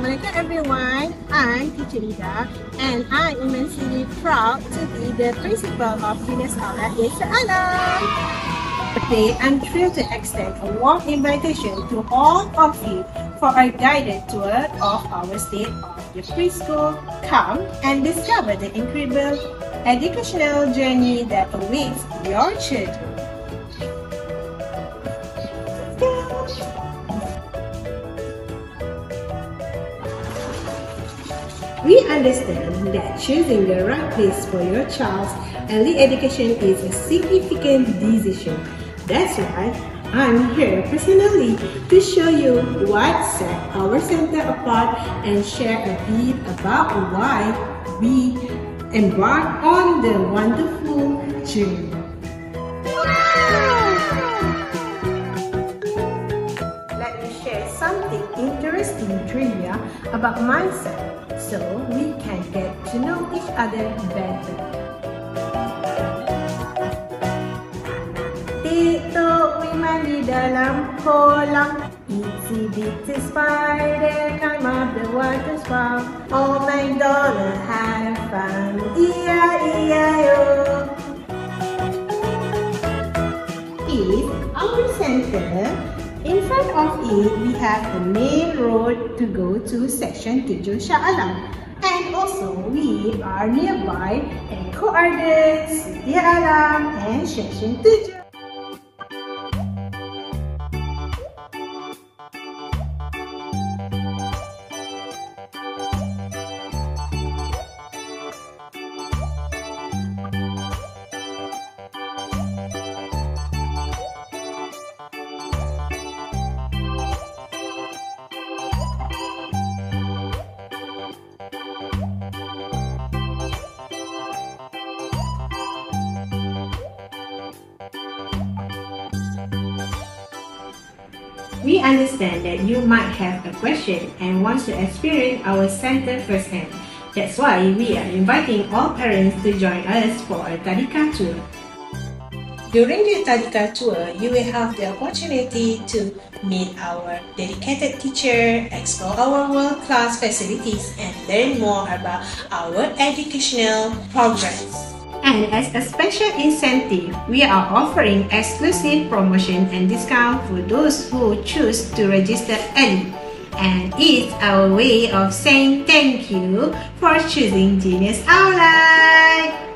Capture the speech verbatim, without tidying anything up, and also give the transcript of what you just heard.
Assalamualaikum everyone, I'm Kichirida and I'm immensely proud to be the principal of Genius Aulad, Eco Ardence. Today, I'm thrilled to extend a warm invitation to all of you for a guided tour of our state of the preschool. Come and discover the incredible educational journey that awaits your children. We understand that choosing the right place for your child's early education is a significant decision. That's why I'm here personally to show you what set our center apart and share a bit about why we embark on the wonderful journey. Let me share something interesting trivia about mindset, so we can get to know each other better. Tito mandi dalam kolam, itsy bitsy spider climb up the water spout. Oh my dollar had fun, E I E I O. Is our center. In front of it, we have the main road to go to section Tujuh Shah Alam, and also we are nearby Eco Ardence, Tujuh Alam, and section Tujuh. We understand that you might have a question and want to experience our center firsthand. That's why we are inviting all parents to join us for a Tadika tour. During the Tadika tour, you will have the opportunity to meet our dedicated teacher, explore our world-class facilities, and learn more about our educational programs. And as a special incentive, we are offering exclusive promotion and discount for those who choose to register early. And it's our way of saying thank you for choosing Genius Aulad.